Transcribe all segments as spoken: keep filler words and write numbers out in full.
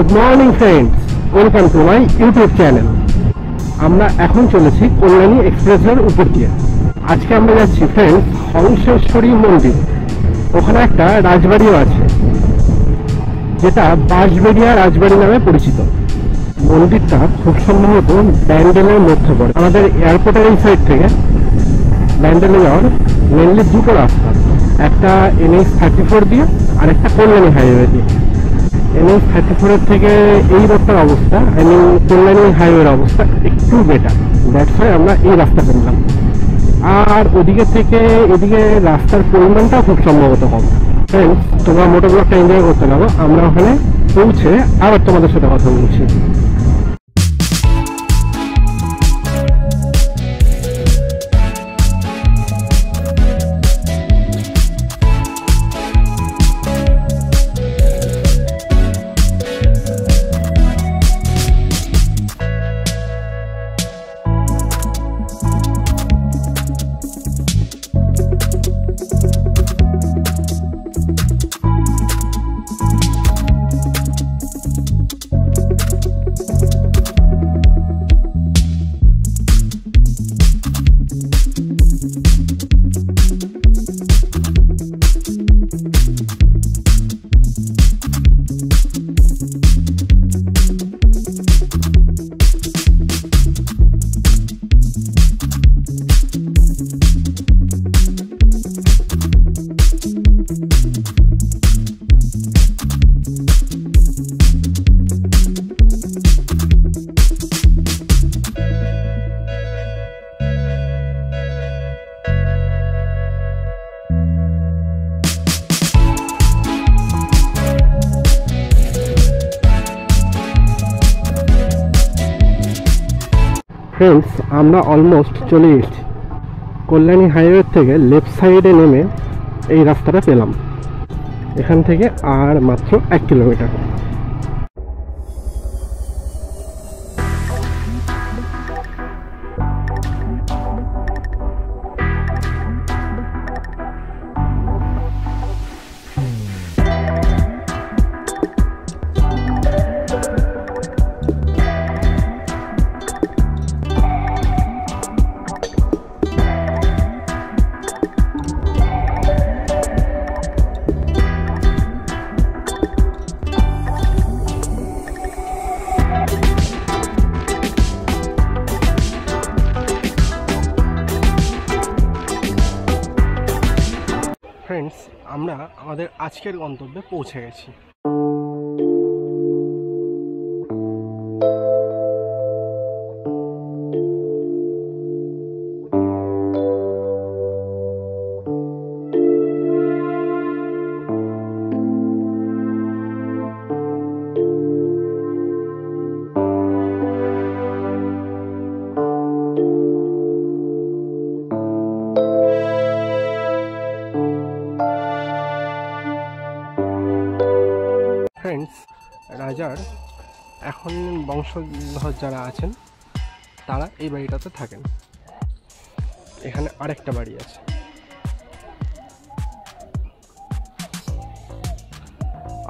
Good morning friends, welcome to my YouTube channel. আমরা এখন চলেছি কল্যাণী এক্সপ্রেসের উপর দিয়ে। আজকে আমরা যাচ্ছি ফ্রেন্ডস হংসেশ্বরী মন্দির। ওখানে একটা রাজবাড়িও আছে যেটা বাঁশবেড়িয়া রাজবাড়ি নামে পরিচিত। মন্দিরটা খুব সম্ভবত ব্যান্ডেলের মধ্যে পড়ে। আমাদের এয়ারপোর্টের এই সাইড থেকে ব্যান্ডেলে যাওয়ার মেনলি দুটো রাস্তা, একটা এনএস থার্টি ফোর দিয়ে আর একটা কল্যাণী হাইওয়ে দিয়ে। এনএস থার্টি ফোরের থেকে এই রাস্তার অবস্থা, আই মিন কল্যাণী হাইওয়ের অবস্থা একটু বেটার, দ্যাটস ওয়াই আমরা এই রাস্তা করলাম। আর ওদিকে থেকে এদিকে রাস্তার পরিমাণটাও খুব সম্ভবত হবে। তোমরা মোটো ব্লগটা এনজয় করতে পারো। আমরা ওখানে পৌঁছে আবার তোমাদের সাথে কথা বলছি। ফ্রেন্ডস, আমরা অলমোস্ট চলে এসেছি। কল্যাণী হাইওয়ে থেকে লেফট সাইডে নেমে এই রাস্তাটা পেলাম। এখান থেকে আর মাত্র এক কিলোমিটার। ফ্রেন্ডস, আমরা আমাদের আজকের গন্তব্যে পৌঁছে গেছি। ফ্রেন্ডস, রাজার এখন বংশধর যারা আছেন তারা এই বাড়িটাতে থাকেন। এখানে আরেকটা বাড়ি আছে।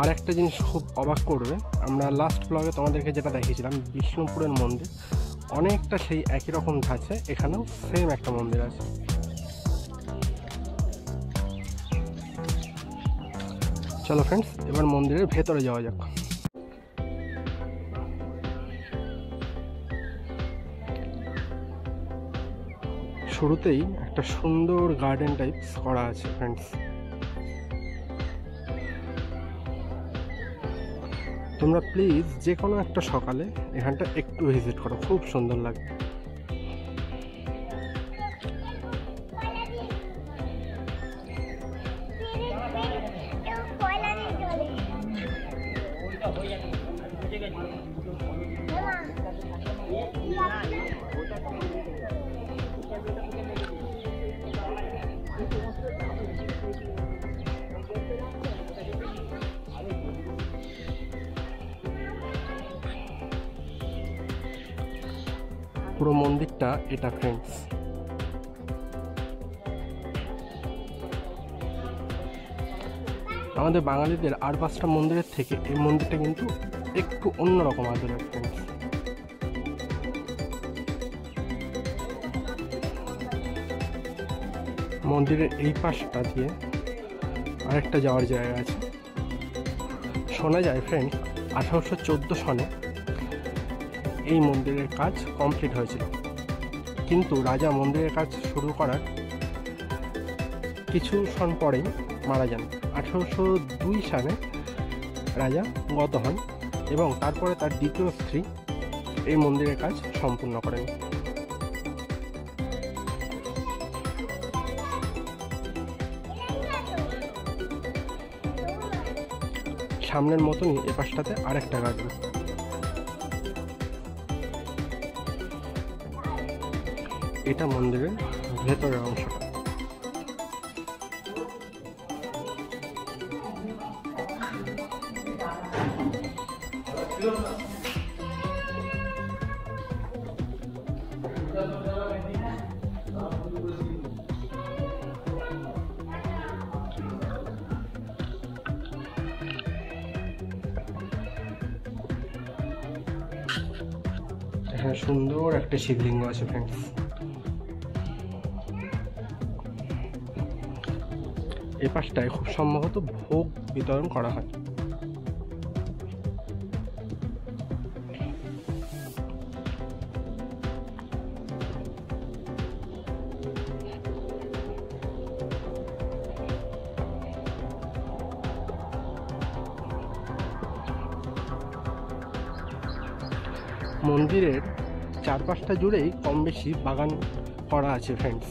আর একটা জিনিস খুব অবাক করবে, আমরা লাস্ট ব্লগে তোমাদেরকে যেটা দেখিয়েছিলাম বিষ্ণুপুরের মন্দির, অনেকটা সেই একই রকম ধাঁচে এখানেও সেম একটা মন্দির আছে। চলো ফ্রেন্ডস, এবার মন্দিরের ভেতরে যাওয়া যাক। শুরুতেই একটা সুন্দর গার্ডেন টাইপস করা আছে ফ্রেন্ডস। তোমরা প্লিজ যে কোনো একটা সকালে এখানটা একটু ভিজিট করো, খুব সুন্দর লাগবে। পুরো মন্দিরটা এটা ফ্রেন্ডস। আমাদের বাঙালিদের আর পাঁচটা মন্দিরের থেকে এই মন্দিরটা কিন্তু একটু অন্যরকম আধুনিক ফ্রেন্ডস। মন্দিরের এই পাশটা দিয়ে আরেকটা যাওয়ার জায়গা আছে। শোনা যায় ফ্রেন্ড, আঠারোশো চোদ্দো সনে এই মন্দিরের কাজ কমপ্লিট হয়েছিল, কিন্তু রাজা মন্দিরের কাজ শুরু করার কিছু সন পরেই মারা যান। আঠারোশো দুই সালে রাজা গত হন এবং তারপরে তার দ্বিতীয় স্ত্রী এই মন্দিরের কাজ সম্পূর্ণ করেন। সামনের মতনই এ পাশটাতে আরেকটা গার্ডেন, এটা মন্দিরের ভেতরের অংশটা। এখানে সুন্দর একটা শিবলিঙ্গ আছে ফ্রেন্ডস। এ পাশটায় খুব সম্ভবত ভোগ বিতরণ করা হয়। মন্দিরের চারপাশটা জুড়েই কম বেশি বাগান করা আছে ফ্রেন্ডস।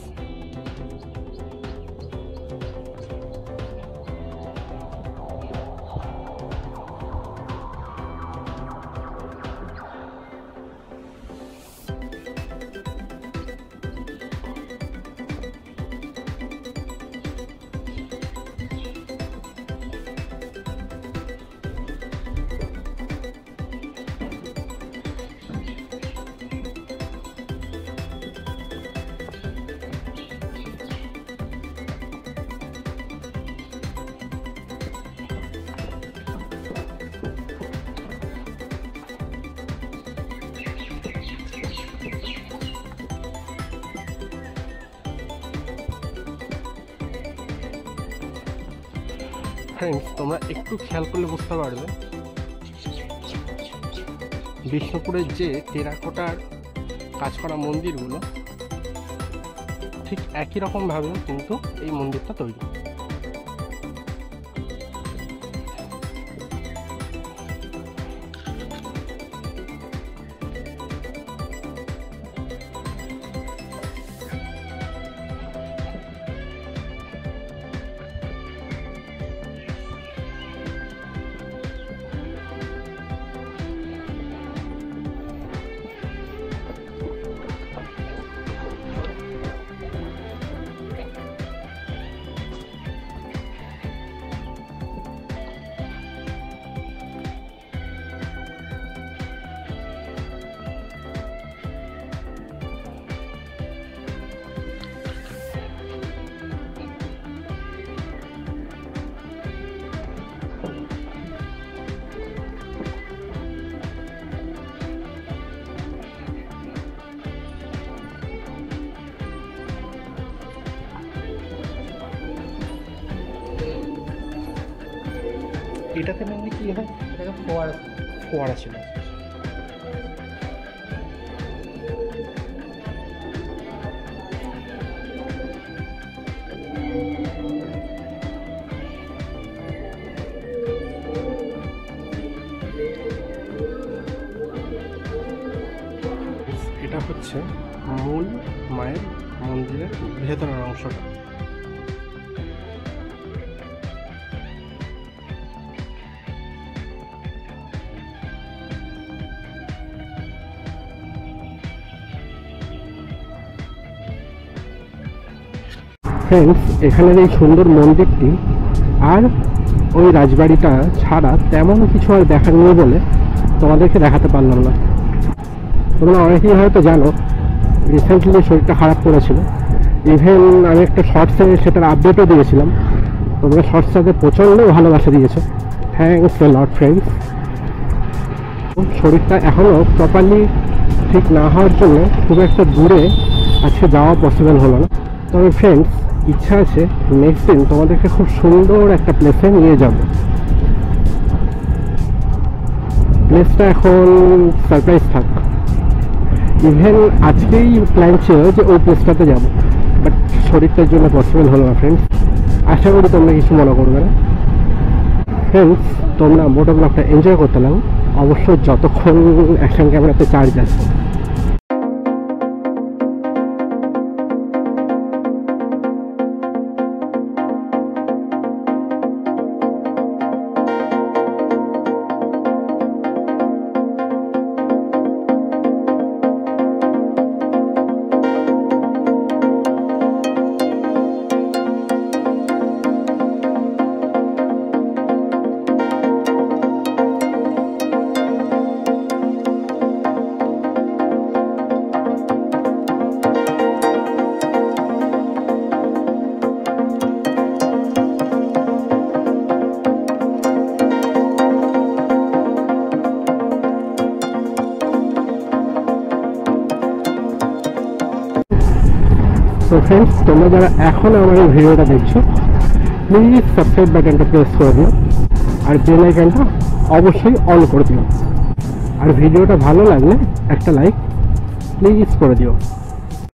ফ্রেন্ডস, তোমরা একটু খেয়াল করলে বুঝতে পারবে বিষ্ণুপুরের যে টেরাকোটার কাজ করা মন্দিরগুলো ঠিক একই রকমভাবে কিন্তু এই মন্দিরটা তৈরি। এটাতে মেনলি কি হয়, এটাকে ফোয়ারা ফোয়ারা ছিল। এটা হচ্ছে মূল মায়ের মন্দিরের ভেতরের অংশটা। ফ্রেন্ডস, এখানের এই সুন্দর মন্দিরটি আর ওই রাজবাড়িটা ছাড়া তেমন কিছু আর দেখা নেই বলে তোমাদেরকে দেখাতে পারলাম না। তোমরা অনেকেই হয়তো জানো রিসেন্টলি শরীরটা খারাপ করেছিল, ইভেন আমি একটা শর্টসে সেটার আপডেটও দিয়েছিলাম। তোমরা শর্টসটাকে প্রচণ্ড ভালোবাসা দিয়েছো, থ্যাংকস এ লট ফ্রেন্ডস। শরীরটা এখনও প্রপারলি ঠিক না হওয়ার জন্য খুব একটা দূরে আজকে যাওয়া পসিবল হলো না। তবে ফ্রেন্ডস, ইচ্ছা আছে নেক্সট দিন তোমাদেরকে খুব সুন্দর একটা প্লেসে নিয়ে যাব। প্লেসটা এখন সারপ্রাইজ থাক। ইভেন আজকেই প্ল্যান ছিল যে ওই প্লেসটাতে যাব, বাট শরীরটার জন্য পসিবল হলো না। ফ্রেন্ডস, আশা করি তোমরা কিছু মনে করবে না। ফ্রেন্ডস, তোমরা মোটো ব্লগটা এনজয় করতে লাগো, অবশ্য যতক্ষণ অ্যাকশন ক্যামেরাতে চার্জ আছে। তো ফ্রেন্ডস, তোমরা যারা এখন আমার এই ভিডিওটা দেখছো, প্লিজ সাবস্ক্রাইব বাটনটা প্রেস করে দিও আর বেল আইকনটা অবশ্যই অন করে দিও। আর ভিডিওটা ভালো লাগলে একটা লাইক প্লিজ করে দিও।